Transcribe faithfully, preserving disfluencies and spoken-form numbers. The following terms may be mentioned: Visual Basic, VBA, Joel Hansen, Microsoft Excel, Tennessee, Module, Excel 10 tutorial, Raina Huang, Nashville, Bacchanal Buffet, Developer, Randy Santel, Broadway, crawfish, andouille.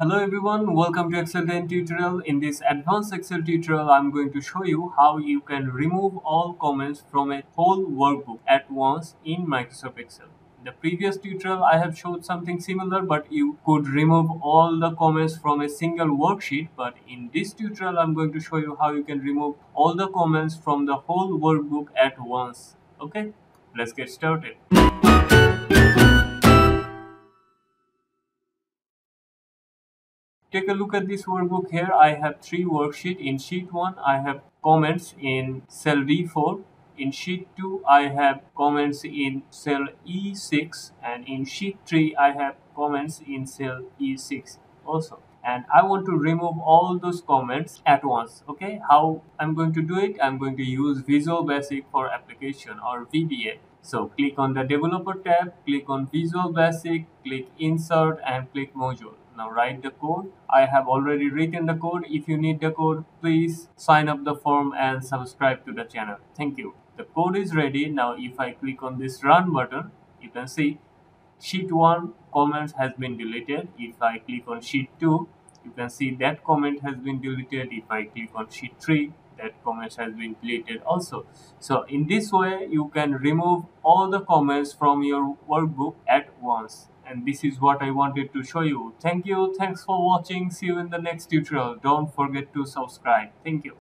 Hello everyone, welcome to Excel ten tutorial. In this advanced Excel tutorial, I'm going to show you how you can remove all comments from a whole workbook at once in Microsoft Excel. In the previous tutorial, I have showed something similar, but you could remove all the comments from a single worksheet. But in this tutorial, I'm going to show you how you can remove all the comments from the whole workbook at once. Okay, let's get started. Take a look at this workbook here. I have three worksheets. In sheet one, I have comments in cell D four. In sheet two, I have comments in cell E six. And in sheet three, I have comments in cell E six also. And I want to remove all those comments at once. Okay, how I'm going to do it? I'm going to use Visual Basic for application, or V B A. So click on the Developer tab, click on Visual Basic, click Insert and click Module. Now write the code. I have already written the code. If you need the code, please sign up the form and subscribe to the channel. Thank you. The code is ready. Now if I click on this run button, you can see sheet one comments has been deleted. If I click on sheet two, you can see that comment has been deleted. If I click on sheet three, that comments has been deleted also. So in this way, you can remove all the comments from your workbook at once. And this is what I wanted to show you. Thank you. Thanks for watching. See you in the next tutorial. Don't forget to subscribe. Thank you.